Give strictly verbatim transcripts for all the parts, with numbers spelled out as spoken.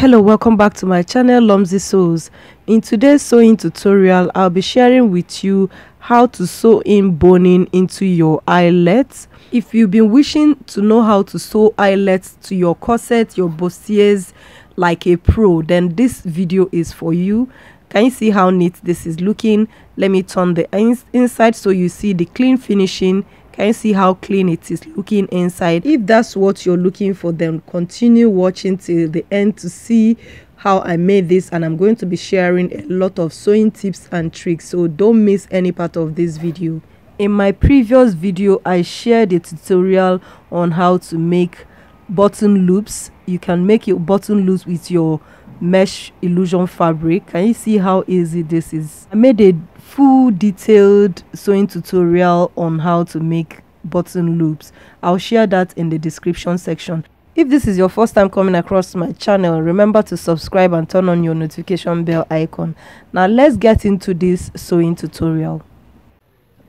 Hello, welcome back to my channel Lomzy Sews. In today's sewing tutorial, I'll be sharing with you how to sew in boning into your eyelets. If you've been wishing to know how to sew eyelets to your corset, your bustiers like a pro, then this video is for you. Can you see how neat this is looking? Let me turn the ins inside so you see the clean finishing. Can you see how clean it is looking inside? If that's what you're looking for, then continue watching till the end to see how I made this, and I'm going to be sharing a lot of sewing tips and tricks, so don't miss any part of this video. In my previous video, I shared a tutorial on how to make button loops. You can make your button loops with your mesh illusion fabric. Can you see how easy this is? I made a full detailed sewing tutorial on how to make button loops. I'll share that in the description section. If this is your first time coming across my channel, remember to subscribe and turn on your notification bell icon. Now let's get into this sewing tutorial.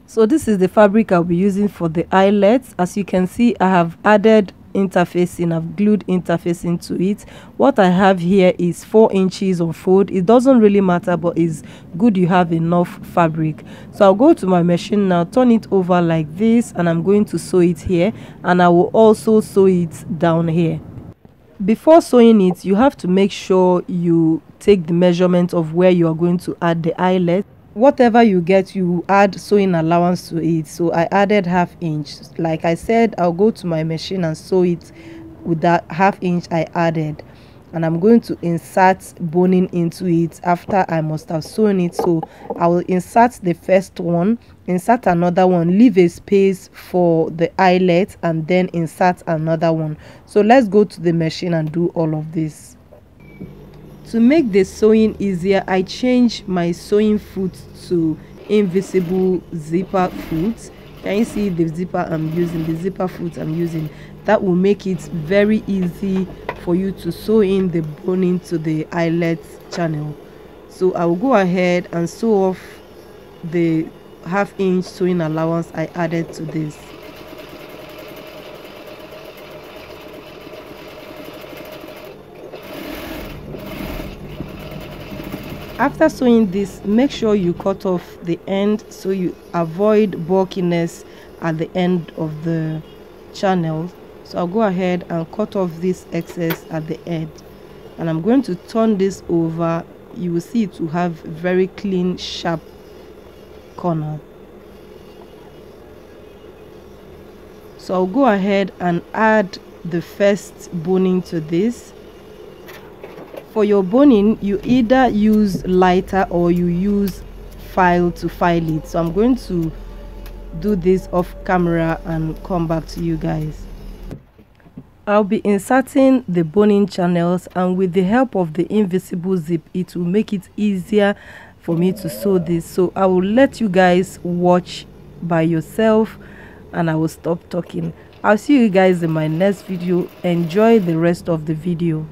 So this is the fabric I'll be using for the eyelets. As you can see, I have added interfacing. I've glued interfacing to it. What I have here is four inches of fold. It doesn't really matter, but it's good you have enough fabric. So I'll go to my machine now, turn it over like this, and I'm going to sew it here, and I will also sew it down here. Before sewing it, you have to make sure you take the measurement of where you are going to add the eyelet. Whatever you get, you add sewing allowance to it. So I added half inch. Like I said, I'll go to my machine and sew it with that half inch I added, and I'm going to insert boning into it after I must have sewn it. So I will insert the first one, insert another one, leave a space for the eyelet, and then insert another one. So let's go to the machine and do all of this. To make the sewing easier, I change my sewing foot to invisible zipper foot. Can you see the zipper I'm using, the zipper foot I'm using? That will make it very easy for you to sew in the boning to the eyelet channel. So I will go ahead and sew off the half inch sewing allowance I added to this. After sewing this, make sure you cut off the end so you avoid bulkiness at the end of the channel. So I'll go ahead and cut off this excess at the end, and I'm going to turn this over. You will see it will have very clean, sharp corner. So I'll go ahead and add the first boning to this. For your boning, you either use lighter or you use file to file it. So I'm going to do this off camera and come back to you guys. I'll be inserting the boning channels, and with the help of the invisible zip, it will make it easier for me to sew this. So I will let you guys watch by yourself, and I will stop talking. I'll see you guys in my next video. Enjoy the rest of the video.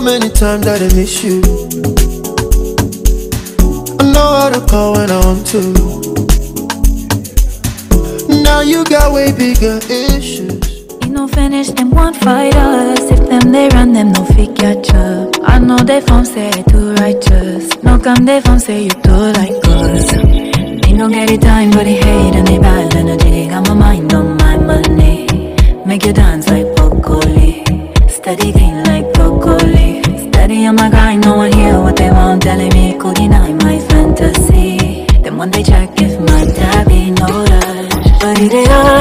so many times that I miss you. I know how to call when I want to. Now you got way bigger issues. Ain't no finish, them won't fight us. If them they run, them no figure job. I know they form say I do righteous. No come they form say you do like us. They no get it time, but they hate and they bad and they got my mind on my money. Make you dance like broccoli. Steady green like broccoli. Steady on my grind, no one hear what they want. Telling me could deny my fantasy. Then when they check if my daddy noticed, but it is